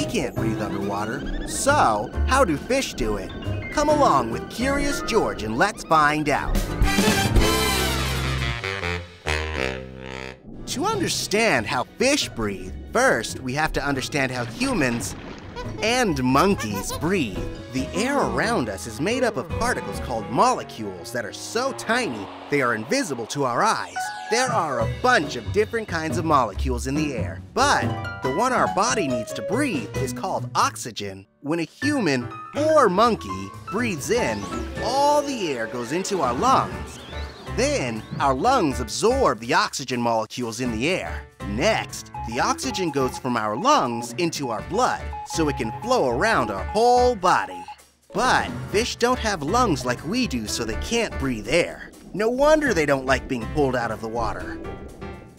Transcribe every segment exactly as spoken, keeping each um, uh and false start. we can't breathe underwater, so how do fish do it? Come along with Curious George and let's find out. To understand how fish breathe, first we have to understand how humans and monkeys breathe. The air around us is made up of particles called molecules that are so tiny they are invisible to our eyes. There are a bunch of different kinds of molecules in the air, but the one our body needs to breathe is called oxygen. When a human or monkey breathes in, all the air goes into our lungs. Then our lungs absorb the oxygen molecules in the air. Next, the oxygen goes from our lungs into our blood, so it can flow around our whole body. But fish don't have lungs like we do, so they can't breathe air. No wonder they don't like being pulled out of the water.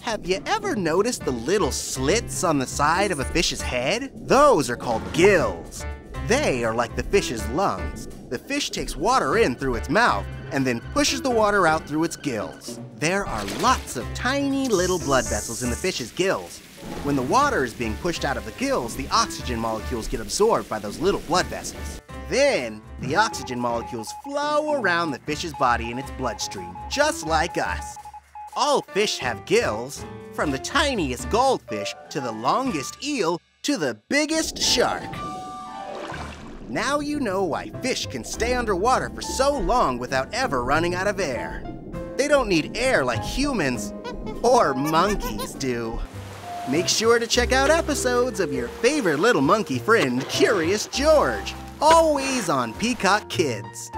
Have you ever noticed the little slits on the side of a fish's head? Those are called gills. They are like the fish's lungs. The fish takes water in through its mouth and then pushes the water out through its gills. There are lots of tiny little blood vessels in the fish's gills. When the water is being pushed out of the gills, the oxygen molecules get absorbed by those little blood vessels. Then, the oxygen molecules flow around the fish's body in its bloodstream, just like us. All fish have gills, from the tiniest goldfish to the longest eel to the biggest shark. Now you know why fish can stay underwater for so long without ever running out of air. They don't need air like humans or monkeys do. Make sure to check out episodes of your favorite little monkey friend, Curious George, always on Peacock Kids.